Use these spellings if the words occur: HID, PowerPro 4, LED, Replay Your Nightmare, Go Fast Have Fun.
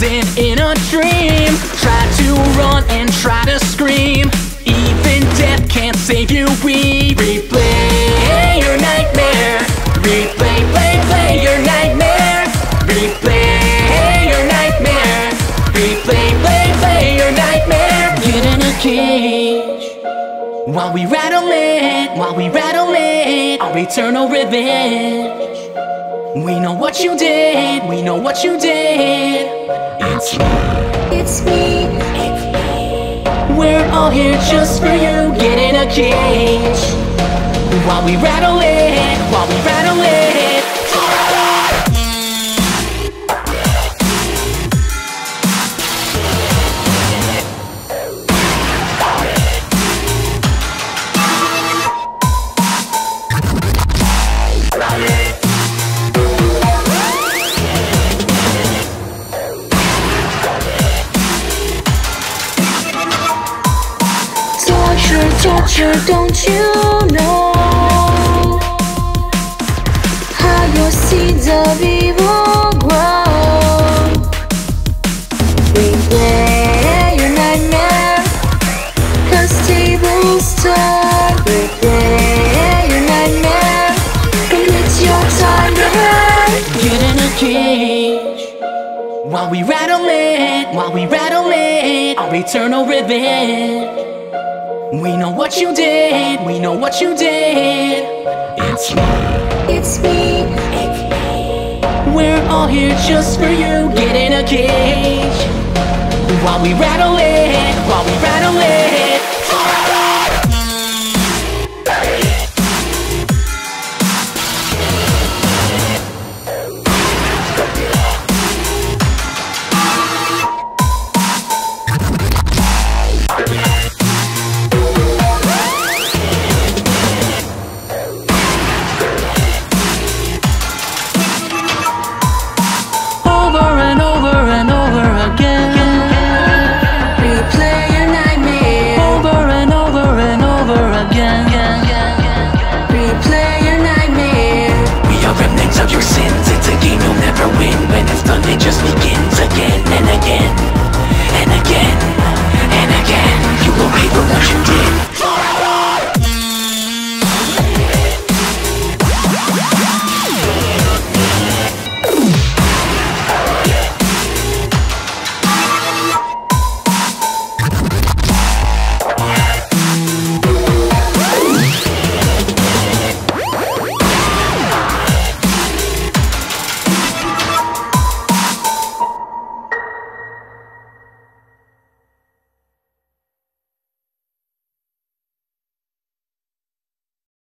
living in a dream. Try to run and try to scream, even death can't save you. We replay your nightmare. Replay, play, play your nightmare. Replay your nightmare. Replay, play, play your nightmare. Get in a cage while we rattle it, while we rattle it, our eternal revenge. We know what you did, we know what you did. It's me, it's me, it's me. We're all here just for you. Get in a cage while we rattle it, while we rattle it. Torture, don't you know how your seeds of evil grow? Replay your nightmare, 'cause tables turn. Replay your nightmare, 'cause it's your time to hurt. Get in a cage while we rattle it, while we rattle it, our eternal revenge. We know what you did, we know what you did. It's me, it's me, it's me. We're all here just for you. Get in a cage while we rattle it, while we rattle it. Your sins, it's a game you'll never win. When it's done, it just begins again and again.